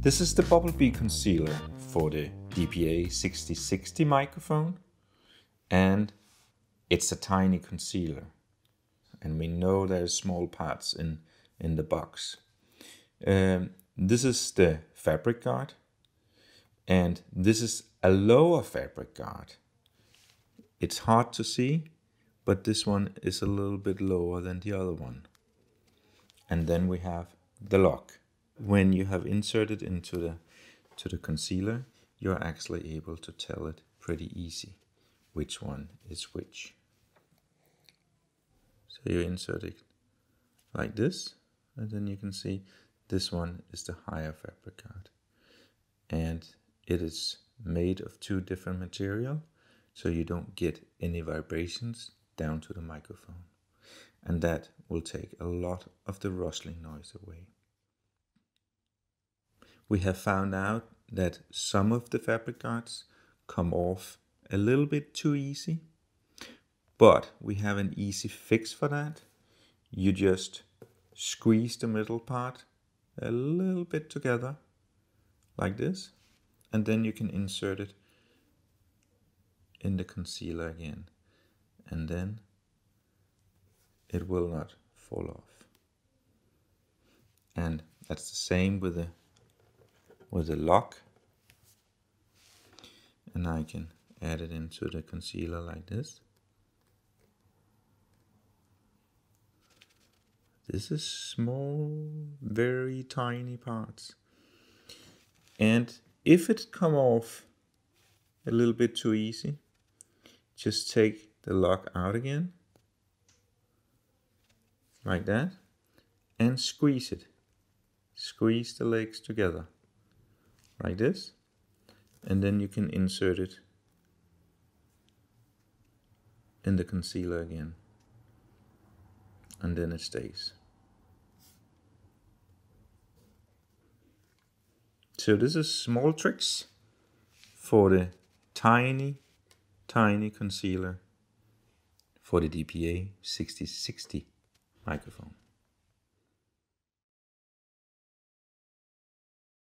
This is the Bubblebee concealer for the DPA 6060 microphone, and it's a tiny concealer, and we know there's small parts in the box. This is the fabric guard, and this is a lower fabric guard. It's hard to see, but this one is a little bit lower than the other one. And then we have the lock. When you have inserted into the concealer, you're actually able to tell it pretty easy which one is which. So you insert it like this, and then you can see this one is the higher fabric guard. And it is made of two different material, so you don't get any vibrations down to the microphone. And that will take a lot of the rustling noise away. We have found out that some of the fabric guards come off a little bit too easy, but we have an easy fix for that. You just squeeze the middle part a little bit together, like this, and then you can insert it in the concealer again, and then it will not fall off. And that's the same with the lock. And I can add it into the concealer like this. This is small, very tiny parts. And if it come off a little bit too easy, just take the lock out again, like that, and squeeze it. Squeeze the legs together, like this, and then you can insert it in the concealer again, and then it stays. So this is small tricks for the tiny concealer for the DPA 6060 microphone.